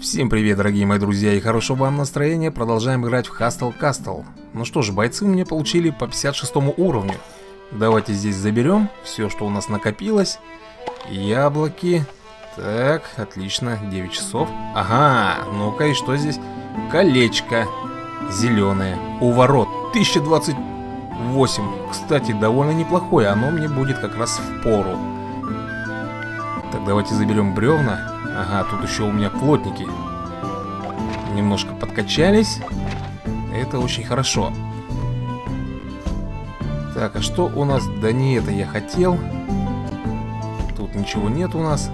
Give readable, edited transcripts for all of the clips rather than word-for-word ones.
Всем привет, дорогие мои друзья, и хорошего вам настроения. Продолжаем играть в Hustle Castle. Ну что ж, бойцы у меня получили по 56 уровню. Давайте здесь заберем все, что у нас накопилось. Яблоки. Так, отлично, 9 часов. Ага, ну-ка, и что здесь? Колечко зеленое. У ворот 1028. Кстати, довольно неплохое, оно мне будет как раз в пору. Так, давайте заберем бревна. Ага, тут еще у меня плотники немножко подкачались. Это очень хорошо. Так, а что у нас? Да не это я хотел. Тут ничего нет у нас.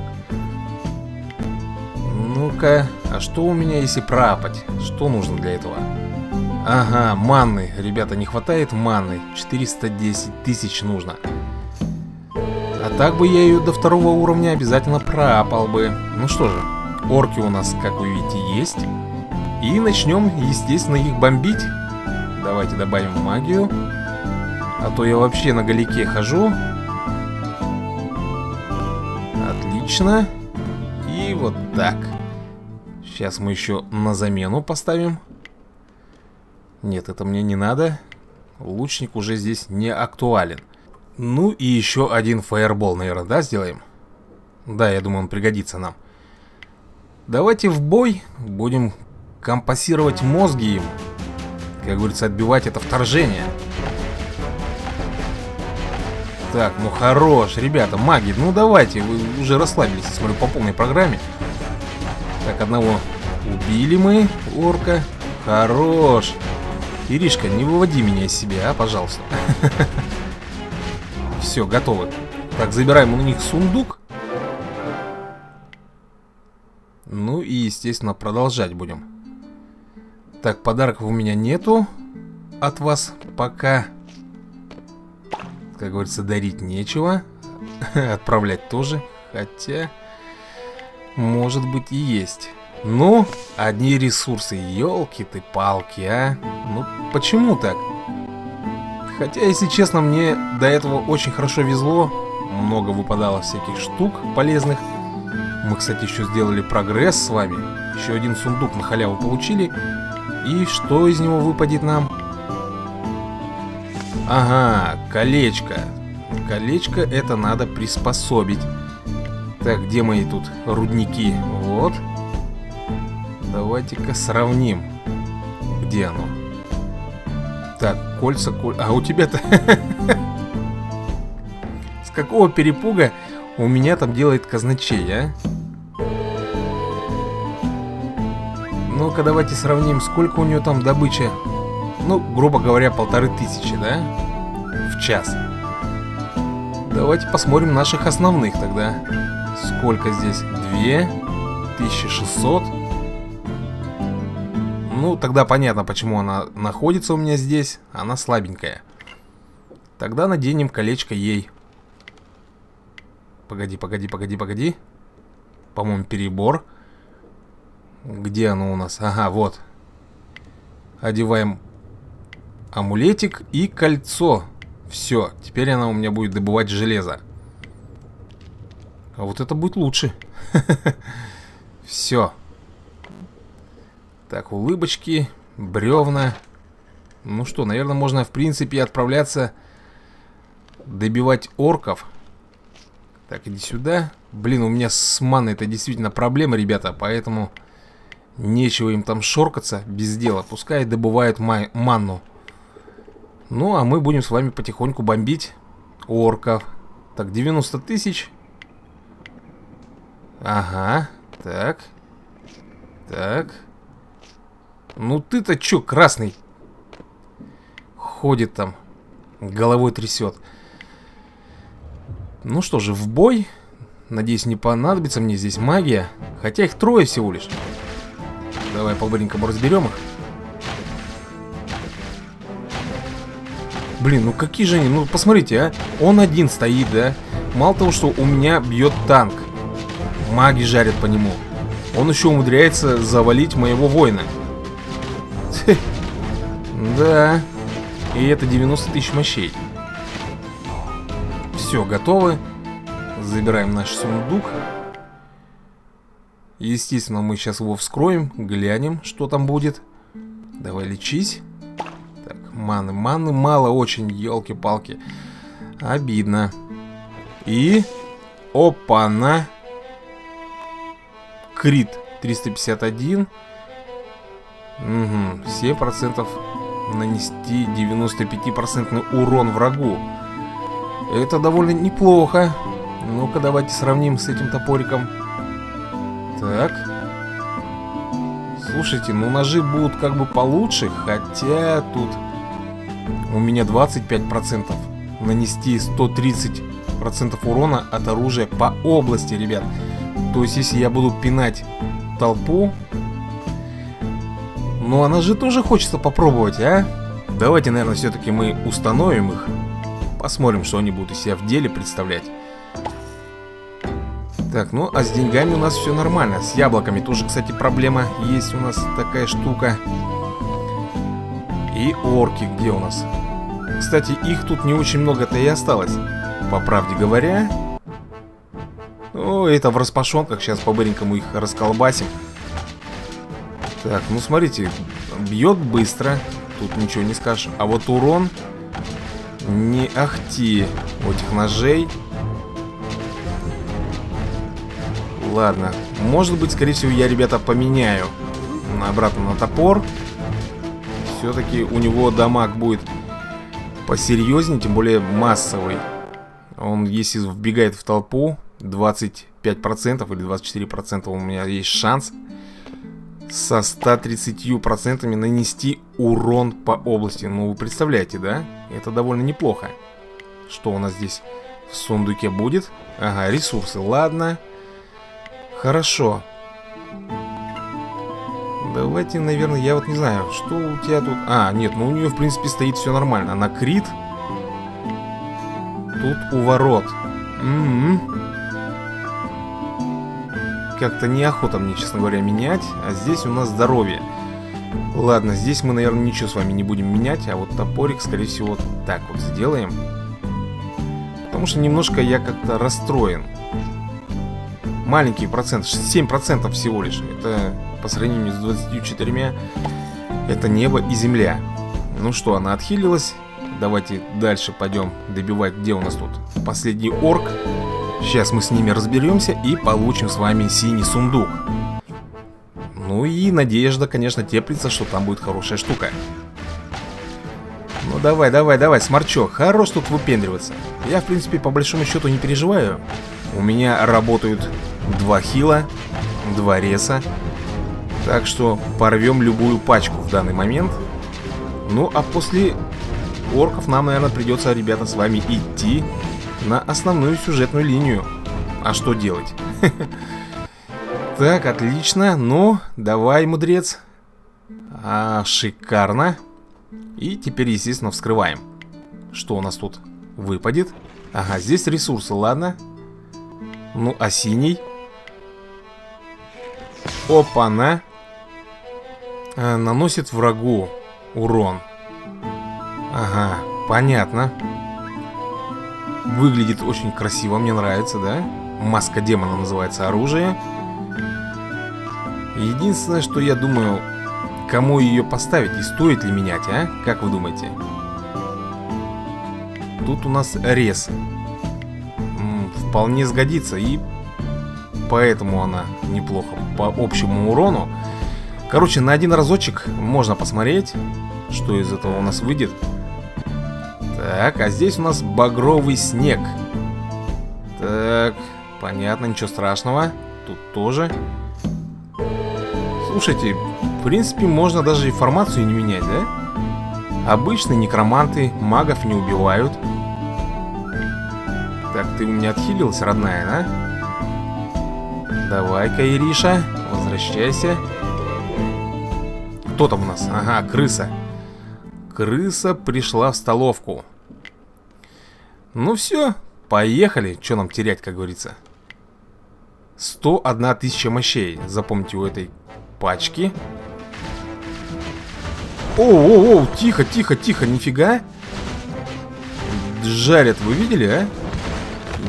Ну-ка, а что у меня, если прапать? Что нужно для этого? Ага, манны. Ребята, не хватает манны. 410 тысяч нужно. А так бы я ее до 2-го уровня обязательно проапал бы. Ну что же, орки у нас, как вы видите, есть. И начнем, естественно, их бомбить. Давайте добавим магию. А то я вообще на галике хожу. Отлично. И вот так. Сейчас мы еще на замену поставим. Нет, это мне не надо. Лучник уже здесь не актуален. Ну и еще один фаербол, наверное, да, сделаем? Да, я думаю, он пригодится нам. Давайте в бой. Будем компасировать мозги им. Как говорится, отбивать это вторжение. Так, ну хорош, ребята, маги. Ну давайте, вы уже расслабились, я смотрю, по полной программе. Так, одного убили мы, орка. Хорош. Иришка, не выводи меня из себя, а, пожалуйста. Все, готовы. Так, забираем у них сундук. Ну и, естественно, продолжать будем. Так, подарков у меня нету от вас пока. Как говорится, дарить нечего. Отправлять тоже. Хотя, может быть, и есть. Ну, одни ресурсы. Ёлки ты палки, а. Ну, почему так? Хотя, если честно, мне до этого очень хорошо везло. Много выпадало всяких штук полезных. Мы, кстати, еще сделали прогресс с вами. Еще один сундук на халяву получили. И что из него выпадет нам? Ага, колечко. Колечко это надо приспособить. Так, где мои тут рудники? Вот. Давайте-ка сравним. Где оно? Так, кольца, а у тебя-то с какого перепуга у меня там делает казначей, а? Ну-ка, давайте сравним, сколько у нее там добыча. Ну, грубо говоря, 1500, да? В час. Давайте посмотрим наших основных тогда. Сколько здесь? 2600. Ну, тогда понятно, почему она находится у меня здесь. Она слабенькая. Тогда наденем колечко ей. Погоди. По-моему, перебор. Где оно у нас? Ага, вот. Одеваем амулетик и кольцо. Все, теперь она у меня будет добывать железо. А вот это будет лучше. Все. Так, улыбочки, бревна. Ну что, наверное, можно, в принципе, отправляться добивать орков. Так, иди сюда. Блин, у меня с маной это действительно проблема, ребята. Поэтому нечего им там шоркаться без дела. Пускай добывают манну. Ну, а мы будем с вами потихоньку бомбить орков. Так, 90 тысяч. Ага, так. Так. Ну ты-то чё, красный? Ходит там, головой трясет. Ну что же, в бой. Надеюсь, не понадобится мне здесь магия. Хотя их трое всего лишь. Давай по-быренькому разберем их. Блин, ну какие же они? Ну посмотрите, а. Он один стоит, да? Мало того, что у меня бьет танк. Маги жарят по нему. Он еще умудряется завалить моего воина. Да. И это 90 тысяч мощей. Все, готовы. Забираем наш сундук. Естественно, мы сейчас его вскроем, глянем, что там будет. Давай лечись. Так, маны, маны мало очень, елки-палки. Обидно. И... опа-на. Крит 351. Угу, 7% нанести 95% урон врагу. Это довольно неплохо. Ну-ка, давайте сравним с этим топориком. Так. Слушайте, ну ножи будут как бы получше. Хотя тут у меня 25%. Нанести 130% урона от оружия по области, ребят. То есть, если я буду пинать толпу... Ну, она же тоже хочется попробовать, а? Давайте, наверное, все-таки мы установим их. Посмотрим, что они будут из себя в деле представлять. Так, ну, а с деньгами у нас все нормально. С яблоками тоже, кстати, проблема. Есть у нас такая штука. И орки где у нас? Кстати, их тут не очень много-то и осталось. По правде говоря... Ну, это в распашонках. Сейчас по-быренькому их расколбасим. Так, ну смотрите, бьет быстро, тут ничего не скажешь. А вот урон не ахти у этих ножей. Ладно, может быть, скорее всего, я, ребята, поменяю обратно на топор. Все-таки у него дамаг будет посерьезнее, тем более массовый. Он, если вбегает в толпу, 25% или 24% у меня есть шанс со 130% нанести урон по области. Ну, вы представляете, да? Это довольно неплохо. Что у нас здесь в сундуке будет? Ага, ресурсы, ладно. Хорошо. Давайте, наверное, я вот не знаю, что у тебя тут... А, нет, ну у нее, в принципе, стоит все нормально. Она крит. Тут уворот. Как-то неохота мне, честно говоря, менять. А здесь у нас здоровье. Ладно, здесь мы, наверное, ничего с вами не будем менять. А вот топорик, скорее всего, так вот сделаем. Потому что немножко я как-то расстроен. Маленький процент, 7% всего лишь. Это по сравнению с 24. Это небо и земля. Ну что, она отхилилась. Давайте дальше пойдем добивать. Где у нас тут последний орк? Сейчас мы с ними разберемся и получим с вами синий сундук. Ну и надежда, конечно, теплится, что там будет хорошая штука. Ну давай, давай, давай, сморчок, хорош тут выпендриваться. Я, в принципе, по большому счету не переживаю. У меня работают 2 хила, 2 реса. Так что порвем любую пачку в данный момент. Ну а после орков нам, наверное, придется, ребята, с вами идти на основную сюжетную линию. А что делать? Так, отлично. Ну, давай, мудрец. Шикарно. И теперь, естественно, вскрываем. Что у нас тут выпадет? Ага, здесь ресурсы, ладно. Ну, а синий? Опа-на. Наносит врагу урон. Ага, понятно. Выглядит очень красиво, мне нравится, да? Маска демона называется оружие. Единственное, что я думаю, кому ее поставить и стоит ли менять, а? Как вы думаете? Тут у нас рез. Вполне сгодится, и поэтому она неплохо по общему урону. Короче, на один разочек можно посмотреть, что из этого у нас выйдет. Так, а здесь у нас багровый снег. Так, понятно, ничего страшного. Тут тоже. Слушайте, в принципе, можно даже информацию не менять, да? Обычные некроманты магов не убивают. Так, ты у меня отхилилась, родная, да? Давай-ка, Ириша, возвращайся. Кто там у нас? Ага, крыса. Крыса пришла в столовку. Ну все, поехали. Че нам терять, как говорится. 101 тысяча мощей. Запомните, у этой пачки. О-о-о, тихо, тихо, тихо, нифига. Жарят, вы видели, а?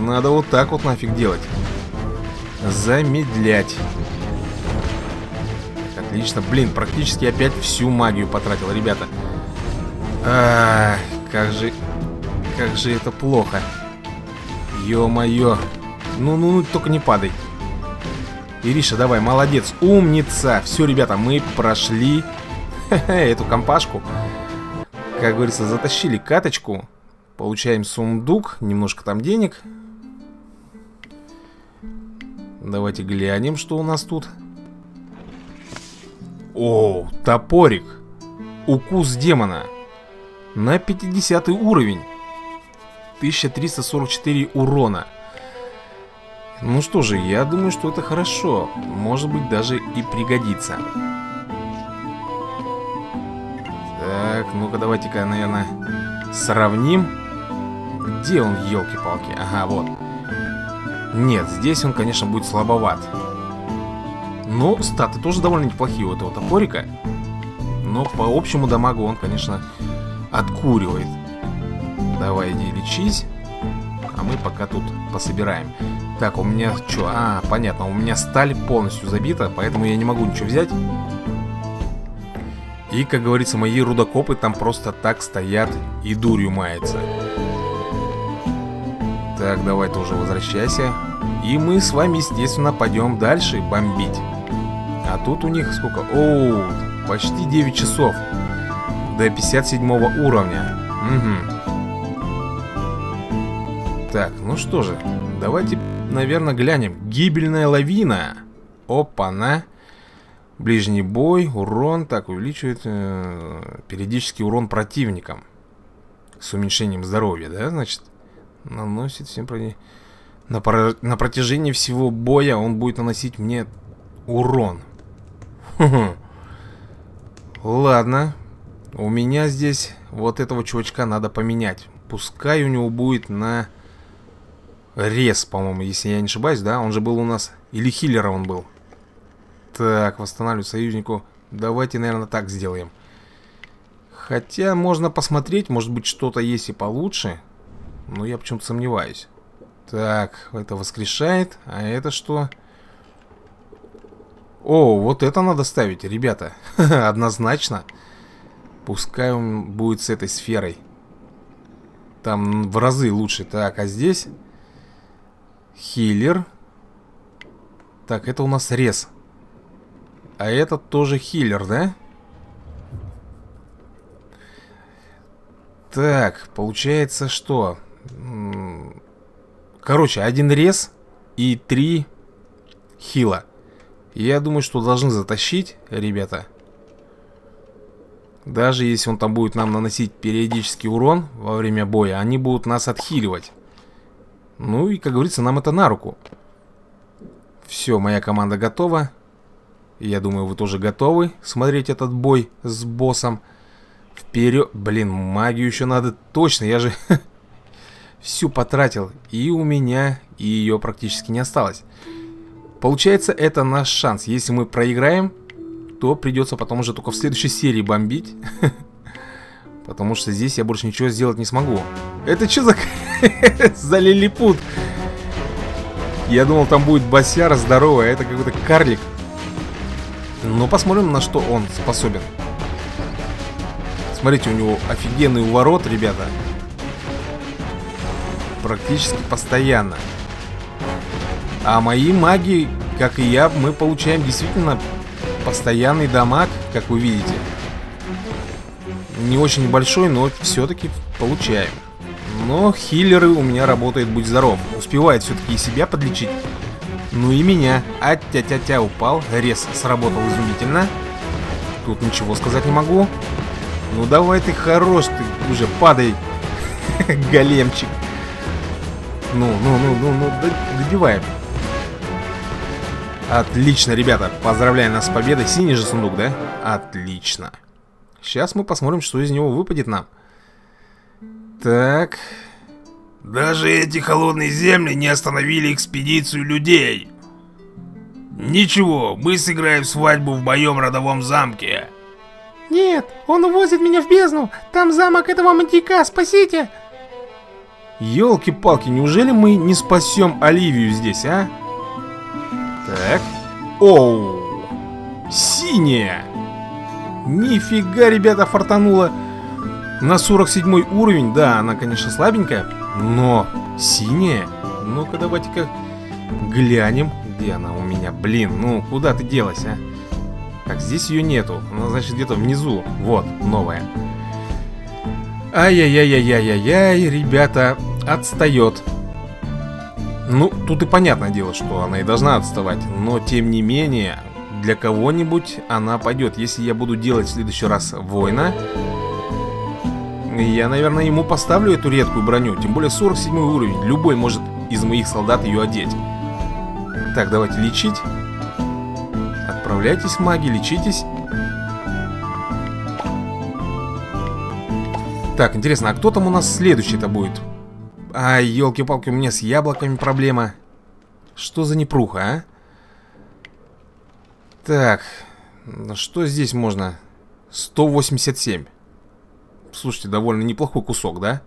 Надо вот так вот нафиг делать. Замедлять. Отлично. Блин, практически опять всю магию потратил, ребята. А, как же это плохо. Ё-моё. Ну, только не падай. Ириша, давай, молодец, умница. Все, ребята, мы прошли эту компашку. Как говорится, затащили каточку. Получаем сундук, немножко там денег. Давайте глянем, что у нас тут. О, топорик. Укус демона. На 50 уровень. 1344 урона. Ну что же, я думаю, что это хорошо. Может быть, даже и пригодится. Так, ну-ка, давайте-ка, наверное, сравним. Где он, елки-палки? Ага, вот. Нет, здесь он, конечно, будет слабоват. Но статы тоже довольно неплохие у этого топорика. Но по общему дамагу он, конечно, откуривает. Давай, иди лечись. А мы пока тут пособираем. Так, у меня что? А, понятно, у меня сталь полностью забита, поэтому я не могу ничего взять. И, как говорится, мои рудокопы там просто так стоят и дурью маются. Так, давай тоже возвращайся. И мы с вами, естественно, пойдем дальше бомбить. А тут у них сколько? Оу, почти 9 часов. До 57 уровня. Угу. Так, ну что же, давайте, наверное, глянем. Гибельная лавина. Опа-на. Ближний бой, урон, так, увеличивает периодический урон противникам. С уменьшением здоровья, да, значит? Наносит всем на протяжении всего боя он будет наносить мне урон. Ладно. У меня здесь вот этого чувачка надо поменять. Пускай у него будет на рез, по-моему, если я не ошибаюсь, да? Он же был у нас... Или хиллера он был. Так, восстанавливать союзнику. Давайте, наверное, так сделаем. Хотя можно посмотреть, может быть, что-то есть и получше. Но я почему-то сомневаюсь. Так, это воскрешает. А это что? О, вот это надо ставить, ребята. Однозначно. Пускай он будет с этой сферой. Там в разы лучше. Так, а здесь? Хиллер. Так, это у нас рез. А этот тоже хиллер, да? Так, получается что? Короче, 1 рез и 3 хила. Я думаю, что должны затащить, ребята. Даже если он там будет нам наносить периодический урон во время боя, они будут нас отхиливать. Ну и, как говорится, нам это на руку. Все, моя команда готова. Я думаю, вы тоже готовы смотреть этот бой с боссом. Вперед. Блин, магию еще надо. Точно, я же всю потратил. И у меня ее практически не осталось. Получается, это наш шанс. Если мы проиграем, то придется потом уже только в следующей серии бомбить. Потому что здесь я больше ничего сделать не смогу. Это что за лилипут? Я думал, там будет босяра здоровая. Это какой-то карлик. Но посмотрим, на что он способен. Смотрите, у него офигенный уворот, ребята. Практически постоянно. А мои маги, как и я, мы получаем действительно постоянный дамаг, как вы видите. Не очень большой, но все-таки получаем. Но хиллеры у меня работают, будь здоров. Успевает все-таки и себя подлечить. Ну и меня. А-тя-тя-тя, упал. Рез сработал изумительно. Тут ничего сказать не могу. Ну давай ты, хорош ты. Уже падай. Големчик. Ну, добиваем. Отлично, ребята. Поздравляю нас с победой. Синий же сундук, да? Отлично. Сейчас мы посмотрим, что из него выпадет нам. Так... Даже эти холодные земли не остановили экспедицию людей. Ничего, мы сыграем свадьбу в моем родовом замке. Нет, он увозит меня в бездну. Там замок этого маньяка, спасите. Ёлки-палки, неужели мы не спасем Оливию здесь, а? Так. Оу. Синяя. Нифига, ребята, фартануло. На 47 уровень. Да, она, конечно, слабенькая. Но синяя. Ну-ка, давайте-ка глянем. Где она у меня? Блин, ну куда ты делась, а? Так, здесь ее нету. Она, значит, где-то внизу. Вот, новая. Ай-яй-яй-яй-яй-яй, ребята, отстает. Ну, тут и понятное дело, что она и должна отставать. Но, тем не менее, для кого-нибудь она пойдет. Если я буду делать в следующий раз воина, я, наверное, ему поставлю эту редкую броню. Тем более 47 уровень. Любой может из моих солдат ее одеть. Так, давайте лечить. Отправляйтесь, маги, лечитесь. Так, интересно, а кто там у нас следующий-то будет? Ай, елки-палки, у меня с яблоками проблема. Что за непруха, а? Так, что здесь можно? 187. Слушайте, довольно неплохой кусок, да?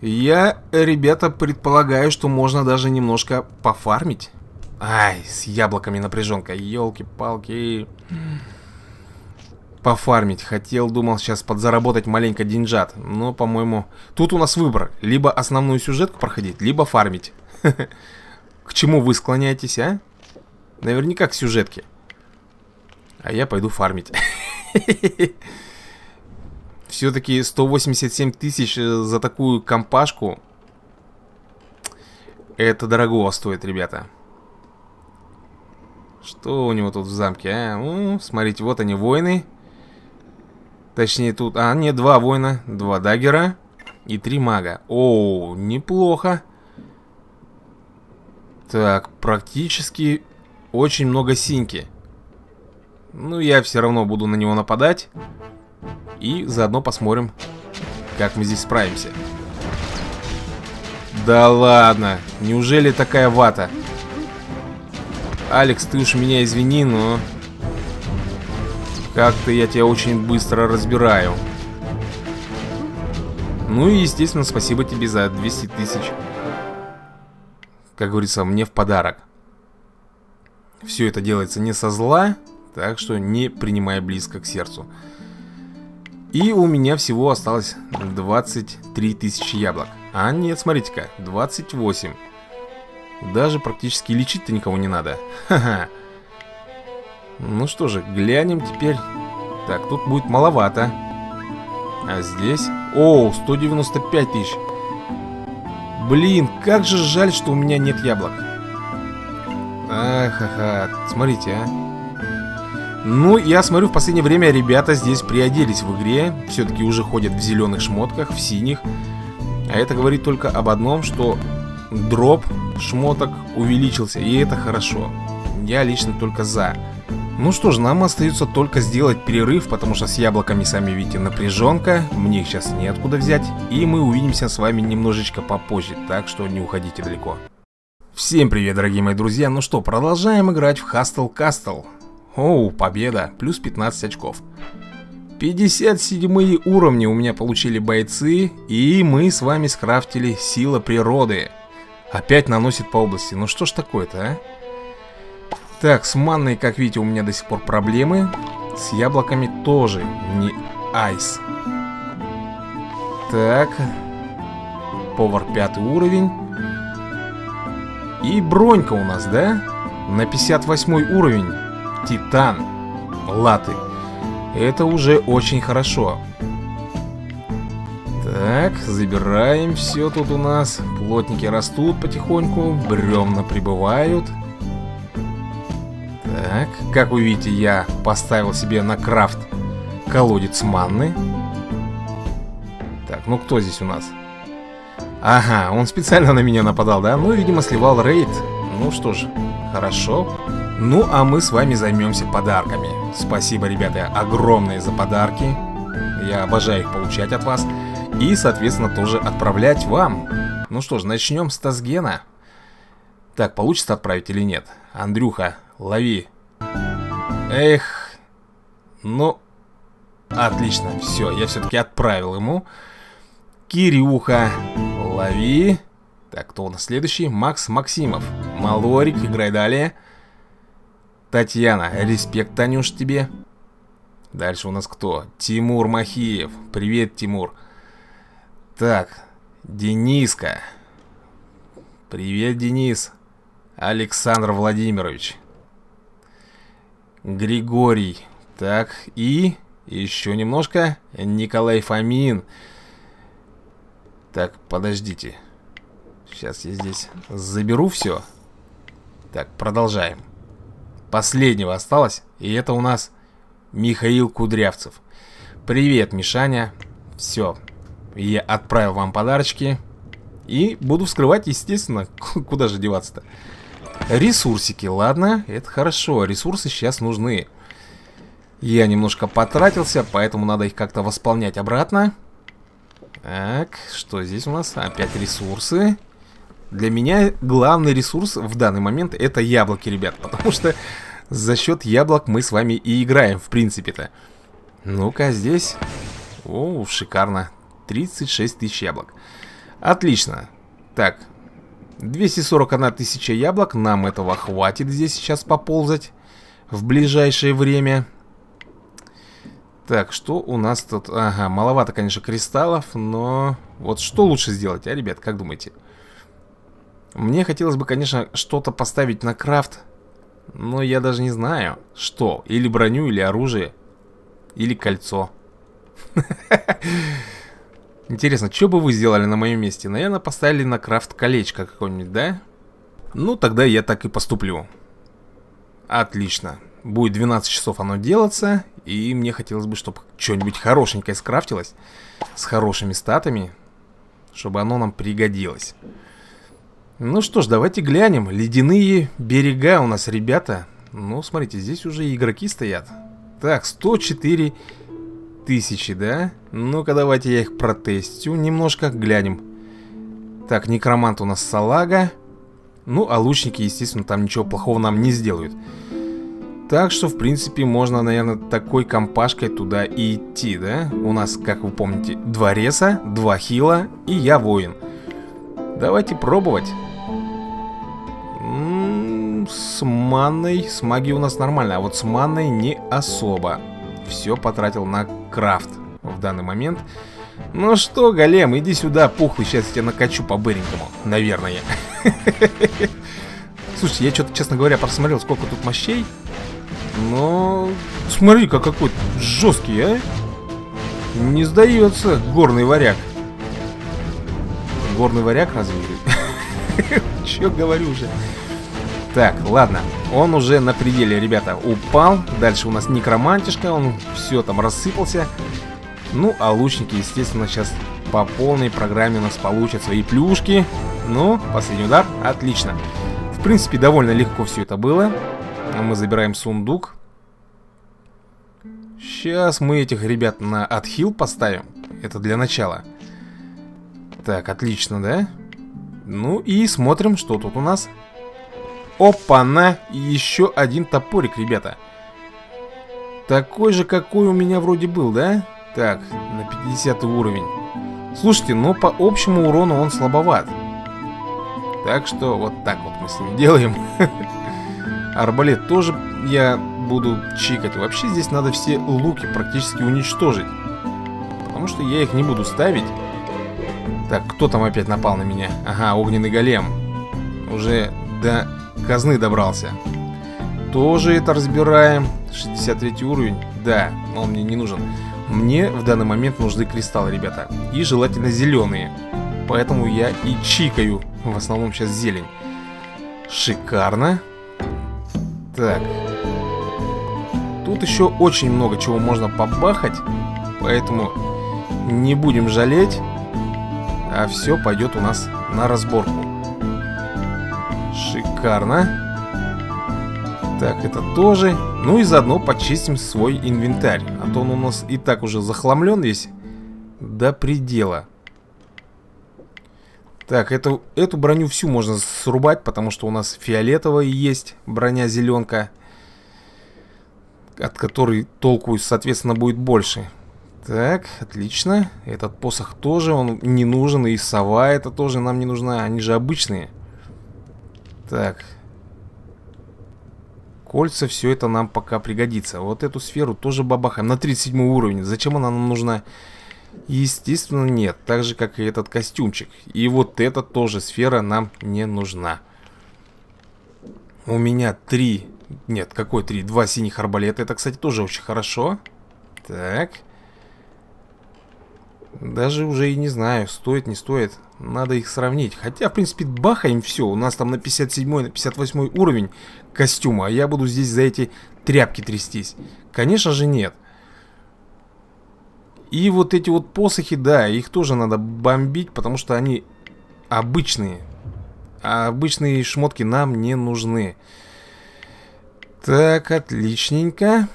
Я, ребята, предполагаю, что можно даже немножко пофармить. Ай, с яблоками напряженка, елки-палки. Пофармить хотел, думал сейчас подзаработать маленько деньжат. Но, по-моему, тут у нас выбор. Либо основную сюжетку проходить, либо фармить. К чему вы склоняетесь, а? Наверняка к сюжетке. А я пойду фармить. Все-таки 187 тысяч за такую компашку. Это дорогого стоит, ребята. Что у него тут в замке, а? Смотрите, вот они, воины. Точнее тут, не, два воина, два даггера и три мага. О, неплохо. Так, практически очень много синьки. Ну, я все равно буду на него нападать. И заодно посмотрим, как мы здесь справимся. Да ладно, неужели такая вата? Алекс, ты уж меня извини, но... как-то я тебя очень быстро разбираю. Ну и, естественно, спасибо тебе за 200 тысяч. Как говорится, мне в подарок. Все это делается не со зла, так что не принимай близко к сердцу. И у меня всего осталось 23 тысячи яблок. А нет, смотрите-ка, 28. Даже практически лечить-то никого не надо. Ха-ха. Ну что же, глянем теперь. Так, тут будет маловато. А здесь... О, 195 тысяч. Блин, как же жаль, что у меня нет яблок. Ахаха, смотрите, а. Ну, я смотрю, в последнее время ребята здесь приоделись в игре. Все-таки уже ходят в зеленых шмотках, в синих. А это говорит только об одном, что дроп шмоток увеличился. И это хорошо. Я лично только за. Ну что ж, нам остается только сделать перерыв, потому что с яблоками, сами видите, напряженка. Мне их сейчас неоткуда взять. И мы увидимся с вами немножечко попозже, так что не уходите далеко. Всем привет, дорогие мои друзья. Ну что, продолжаем играть в Hustle Castle. Оу, победа. Плюс 15 очков. 57 уровни у меня получили бойцы. И мы с вами скрафтили сила природы. Опять наносит по области. Ну что ж такое-то, а? Так, с манной, как видите, у меня до сих пор проблемы. С яблоками тоже не айс. Так. Повар 5 уровень. И бронька у нас, да? На 58 уровень. Титан. Латы. Это уже очень хорошо. Так, забираем все тут у нас. Плотники растут потихоньку. Бревна прибывают. Так, как вы видите, я поставил себе на крафт колодец манны. Так, ну кто здесь у нас? Ага, он специально на меня нападал, да? Ну, видимо, сливал рейд. Ну что ж, хорошо. Ну, а мы с вами займемся подарками. Спасибо, ребята, огромное за подарки. Я обожаю их получать от вас. И, соответственно, тоже отправлять вам. Ну что ж, начнем с Тазгена. Так, получится отправить или нет? Андрюха, лови. Эх. Ну, отлично, все, я все-таки отправил ему. Кирюха, лови. Так, кто у нас следующий? Макс Максимов. Малорик, играй далее. Татьяна, респект, Танюш, тебе. Дальше у нас кто? Тимур Махиев. Привет, Тимур. Так, Дениска. Привет, Денис. Александр Владимирович. Григорий. Так, и еще немножко. Николай Фомин. Так, подождите. Сейчас я здесь заберу все. Так, продолжаем. Последнего осталось. И это у нас Михаил Кудрявцев. Привет, Мишаня. Все. Я отправил вам подарочки. И буду вскрывать, естественно. Куда же деваться-то? Ресурсики. Ладно, это хорошо. Ресурсы сейчас нужны. Я немножко потратился, поэтому надо их как-то восполнять обратно. Так, что здесь у нас? Опять ресурсы. Для меня главный ресурс в данный момент — это яблоки, ребят. Потому что за счет яблок мы с вами и играем, в принципе-то. Ну-ка, здесь. О, шикарно. 36 тысяч яблок. Отлично. Так, 241 тысяча яблок. Нам этого хватит здесь сейчас поползать в ближайшее время. Так, что у нас тут? Ага, маловато, конечно, кристаллов, но... Вот что лучше сделать, а, ребят, как думаете? Мне хотелось бы, конечно, что-то поставить на крафт, но я даже не знаю, что. Или броню, или оружие, или кольцо. Интересно, что бы вы сделали на моем месте? Наверное, поставили на крафт колечко какое-нибудь, да? Ну, тогда я так и поступлю. Отлично. Будет 12 часов оно делаться. И мне хотелось бы, чтобы что-нибудь хорошенькое скрафтилось. С хорошими статами. Чтобы оно нам пригодилось. Ну что ж, давайте глянем. Ледяные берега у нас, ребята. Ну, смотрите, здесь уже игроки стоят. Так, 104 тысячи, да? Ну-ка, давайте я их протестю немножко, глянем. Так, некромант у нас салага. Ну, а лучники, естественно, там ничего плохого нам не сделают. Так что, в принципе, можно, наверное, такой компашкой туда и идти, да? У нас, как вы помните, 2 реса, 2 хила и я воин. Давайте пробовать. С манной, с магией у нас нормально, а вот с манной не особо. Все потратил на крафт в данный момент. Ну что, голем, иди сюда, пухлый, сейчас я тебя накачу по-быренькому, наверное. Слушайте, я что-то, честно говоря, посмотрел, сколько тут мощей. Но... Смотри-ка, какой жесткий, а? Не сдается горный варяг. Горный варяг разве? Че говорю уже? Так, ладно. Он уже на пределе, ребята, упал. Дальше у нас некромантишка. Он все там рассыпался. Ну, а лучники, естественно, сейчас по полной программе у нас получат свои плюшки. Ну, последний удар. Отлично. В принципе, довольно легко все это было. Мы забираем сундук. Сейчас мы этих ребят на отхил поставим. Это для начала. Так, отлично, да? Ну и смотрим, что тут у нас. Опа-на! Еще один топорик, ребята. Такой же, какой у меня вроде был, да? Так, на 50 уровень. Слушайте, но по общему урону он слабоват. Так что вот так вот мы с ним делаем. Арбалет тоже я буду чикать. Вообще здесь надо все луки практически уничтожить. Потому что я их не буду ставить. Так, кто там опять напал на меня? Ага, огненный голем. Уже до казны добрался. Тоже это разбираем. 63 уровень. Да, он мне не нужен. Мне в данный момент нужны кристаллы, ребята. И желательно зеленые. Поэтому я и чикаю. В основном сейчас зелень. Шикарно. Так. Тут еще очень много чего можно побахать. Поэтому не будем жалеть. А все пойдет у нас на разборку. Шикарно. Так, это тоже. Ну и заодно почистим свой инвентарь. А то он у нас и так уже захламлен весь до предела. Так, эту броню всю можно срубать, потому что у нас фиолетовая есть броня зеленка, от которой толку, соответственно, будет больше. Так, отлично. Этот посох тоже, он не нужен. И сова эта тоже нам не нужна. Они же обычные. Так. Кольца, все это нам пока пригодится. Вот эту сферу тоже бабахаем. На 37 уровень. Зачем она нам нужна? Естественно, нет. Так же, как и этот костюмчик. И вот эта тоже сфера нам не нужна. У меня 3... Нет, какой 3? 2 синих арбалета. Это, кстати, тоже очень хорошо. Так. Даже уже и не знаю, стоит, не стоит. Надо их сравнить. Хотя, в принципе, бахаем все. У нас там на 57-й, на 58-й уровень костюма. А я буду здесь за эти тряпки трястись. Конечно же, нет. И вот эти вот посохи, да, их тоже надо бомбить, потому что они обычные. А обычные шмотки нам не нужны. Так, отличненько.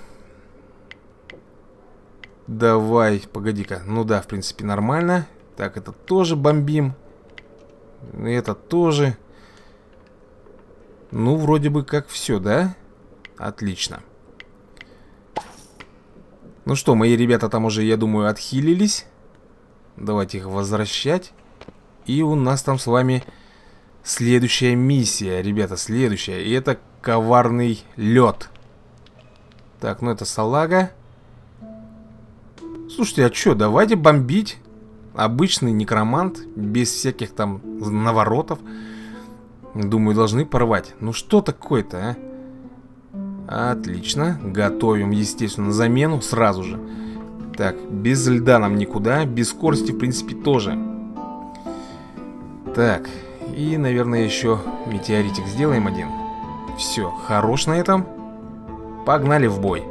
Давай, погоди-ка. Ну да, в принципе, нормально. Так, это тоже бомбим. Это тоже. Ну, вроде бы как все, да? Отлично. Ну что, мои ребята там уже, я думаю, отхилились. Давайте их возвращать. И у нас там с вами следующая миссия, ребята, следующая. И это коварный лед. Так, ну это салага. Слушайте, а что, давайте бомбить. Обычный некромант, без всяких там наворотов. Думаю, должны порвать. Ну что такое-то, а? Отлично. Готовим, естественно, замену сразу же. Так, без льда нам никуда. Без скорости, в принципе, тоже. Так, и, наверное, еще метеоритик сделаем один. Все, хорош на этом. Погнали в бой.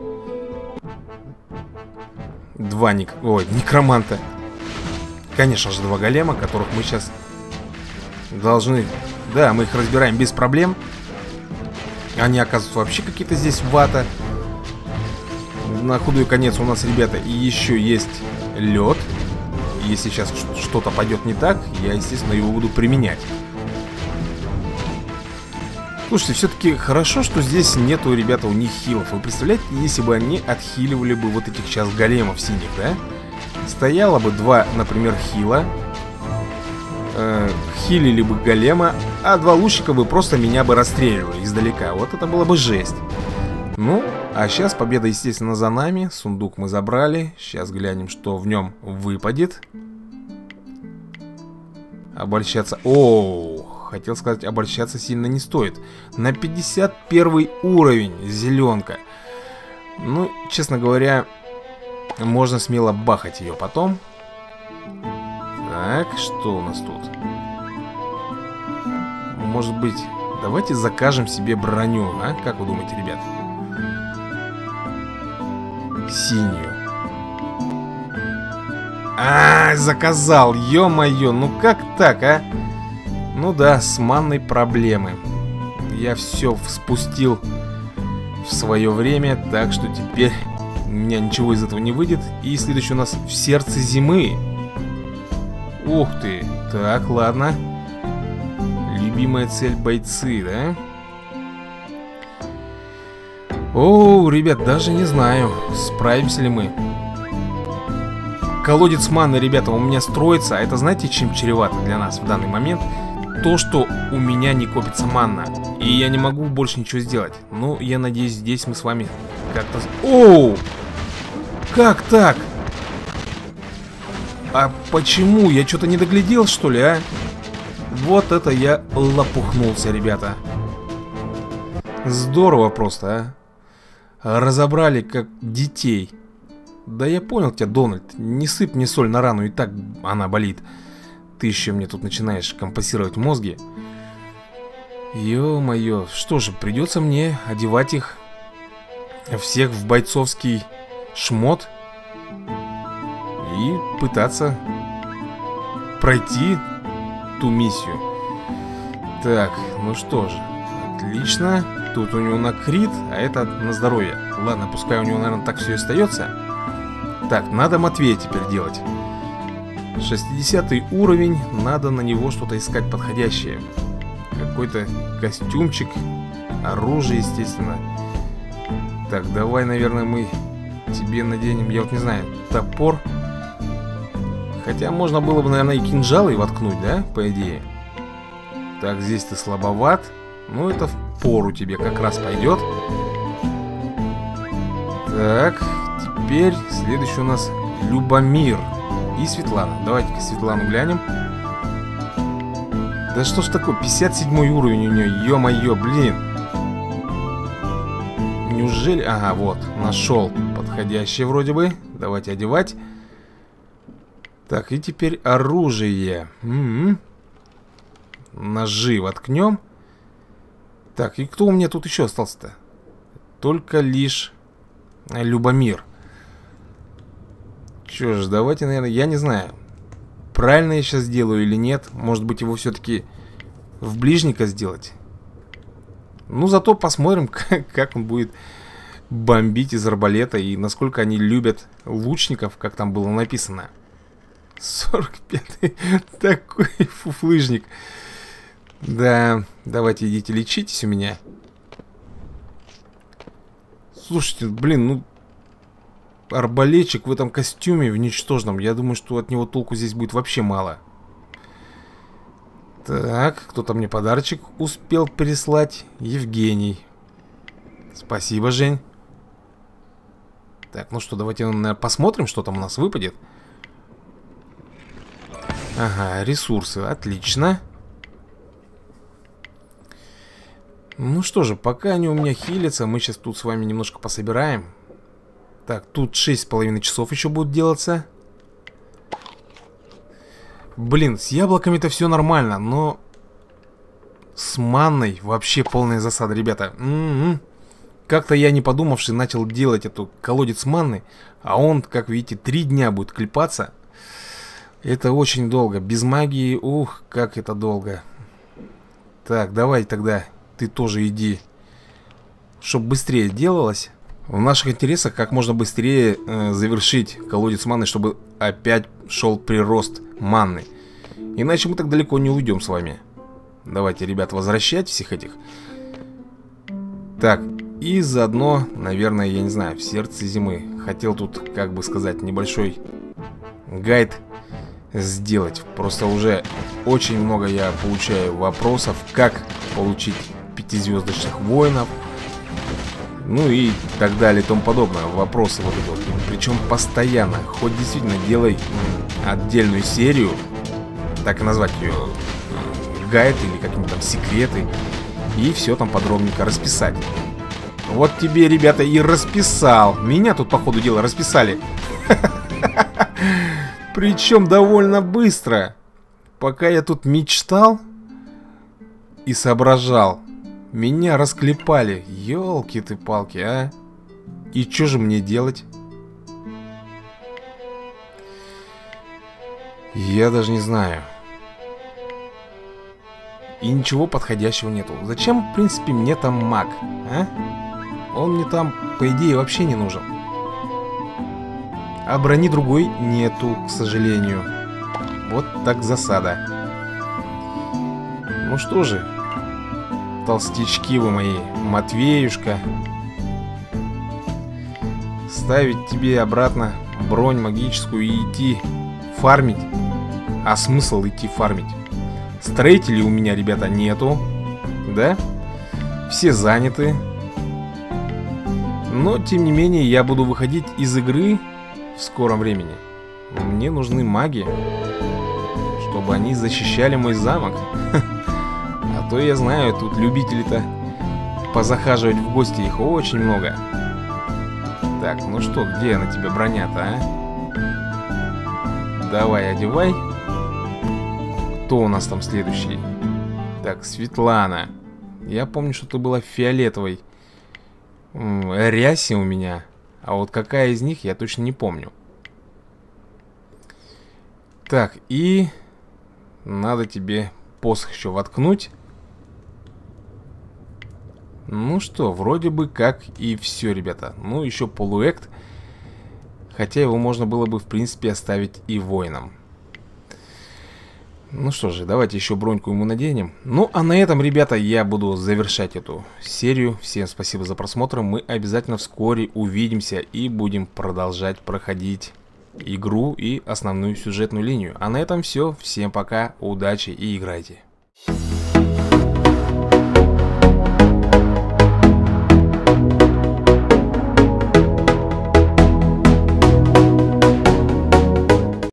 Два некроманта. Конечно же, два голема, которых мы сейчас должны... Да, мы их разбираем без проблем. Они оказываются вообще какие-то здесь вата. На худой конец у нас, ребята, и еще есть лед. Если сейчас что-то пойдет не так, я, естественно, его буду применять. Слушайте, все-таки хорошо, что здесь нету, ребята, у них хилов. Вы представляете, если бы они отхиливали бы вот этих сейчас големов синих, да? Стояло бы два, например, хила, хилили бы голема, а два лучника бы просто меня бы расстреливали издалека. Вот это было бы жесть. Ну, а сейчас победа, естественно, за нами. Сундук мы забрали. Сейчас глянем, что в нем выпадет. Обольщаться... Оу, хотел сказать, обольщаться сильно не стоит. На 51 уровень зеленка. Ну, честно говоря... Можно смело бахать ее потом. Так, что у нас тут? Может быть, давайте закажем себе броню, а? Как вы думаете, ребят? Синюю. А, заказал, ё-моё, ну как так, а? Ну да, с манной проблемы. Я все вспустил в свое время, так что теперь... У меня ничего из этого не выйдет. И следующий у нас в сердце зимы. Ух ты. Так, ладно. Любимая цель бойцы, да? Оу, ребят, даже не знаю, справимся ли мы. Колодец маны, ребята, у меня строится. А это знаете, чем чревато для нас в данный момент? То, что у меня не копится манна. И я не могу больше ничего сделать. Ну, я надеюсь, здесь мы с вами как-то... Оу! Как так? А почему? Я что-то не доглядел, что ли, а? Вот это я лопухнулся, ребята. Здорово просто, а? Разобрали как детей. Да я понял тебя, Дональд. Не сыпь мне соль на рану, и так она болит. Ты еще мне тут начинаешь компенсировать мозги. Ё-моё, что же, придется мне одевать их всех в бойцовский шмот и пытаться пройти ту миссию. Так, ну что же, отлично. Тут у него на крит, а это на здоровье. Ладно, пускай у него, наверное, так все и остается. Так, надо Матвея теперь делать. 60 уровень, надо на него что-то искать подходящее. Какой-то костюмчик, оружие, естественно. Так, давай, наверное, мы тебе наденем, я вот не знаю, топор. Хотя можно было бы, наверное, и кинжалы воткнуть, да, по идее. Так, здесь ты слабоват. Ну, это в пору тебе как раз пойдет. Так, теперь следующий у нас Любомир и Светлана. Давайте-ка Светлану глянем. Да что ж такое, 57 уровень у нее, ё-моё, блин. Неужели... Ага, вот, нашел подходящее вроде бы. Давайте одевать. Так, и теперь оружие. Ножи воткнем. Так, и кто у меня тут еще остался-то? Только лишь Любомир. Че ж, давайте, наверное, я не знаю, правильно я сейчас делаю или нет. Может быть, его все-таки в ближника сделать. Ну, зато посмотрим, как он будет бомбить из арбалета. И насколько они любят лучников, как там было написано. 45-й такой фуфлыжник. Да, давайте идите лечитесь у меня. Слушайте, блин, ну арбалетчик в этом костюме, в ничтожном. Я думаю, что от него толку здесь будет вообще мало. Так, кто-то мне подарочек успел переслать. Евгений. Спасибо, Жень. Так, ну что, давайте, наверное, посмотрим, что там у нас выпадет. Ага, ресурсы, отлично. Ну что же, пока они у меня хилятся, мы сейчас тут с вами немножко пособираем. Так, тут 6,5 часов еще будет делаться. Блин, с яблоками-то все нормально, но с манной вообще полная засада, ребята. Как-то я, не подумавши, начал делать эту колодец манны, а он, как видите, 3 дня будет клепаться. Это очень долго. Без магии, ух, как это долго. Так, давай тогда ты тоже иди, чтобы быстрее делалось. В наших интересах как можно быстрее завершить колодец манны, чтобы опять шел прирост манны. Иначе мы так далеко не уйдем с вами. Давайте, ребят, возвращать всех этих. Так, и заодно, наверное, я не знаю, в сердце зимы. Хотел тут, как бы сказать, небольшой гайд сделать. Просто уже очень много я получаю вопросов, как получить 5-звездочных воинов, ну и так далее и тому подобное. Вопросы вот эти вот, причем постоянно. Хоть действительно делай отдельную серию, так и назвать ее, гайд или какие-нибудь там секреты, и все там подробненько расписать. Вот тебе, ребята, и расписал. Меня тут по ходу дела расписали. Причем довольно быстро. Пока я тут мечтал и соображал, меня расклепали. Ёлки ты палки, а. И чё же мне делать? Я даже не знаю. И ничего подходящего нету. Зачем, в принципе, мне там маг, а? Он мне там, по идее, вообще не нужен. А брони другой нету, к сожалению. Вот так засада. Ну что же, толстячки вы мои, Матвеюшка. Ставить тебе обратно бронь магическую и идти фармить. А смысл идти фармить? Строителей у меня, ребята, нету. Да? Все заняты. Но, тем не менее, я буду выходить из игры в скором времени. Мне нужны маги, чтобы они защищали мой замок. А то я знаю, тут любители-то позахаживать в гости, их очень много. Так, ну что, где на тебе броня-то, а? Давай, одевай. Кто у нас там следующий? Так, Светлана. Я помню, что ты была фиолетовой ряси у меня. А вот какая из них, я точно не помню. Так, и надо тебе посох еще воткнуть. Ну что, вроде бы как и все, ребята. Ну, еще полуэкт. Хотя его можно было бы, в принципе, оставить и воинам. Ну что же, давайте еще броньку ему наденем. Ну, а на этом, ребята, я буду завершать эту серию. Всем спасибо за просмотр. Мы обязательно вскоре увидимся и будем продолжать проходить игру и основную сюжетную линию. А на этом все. Всем пока, удачи и играйте.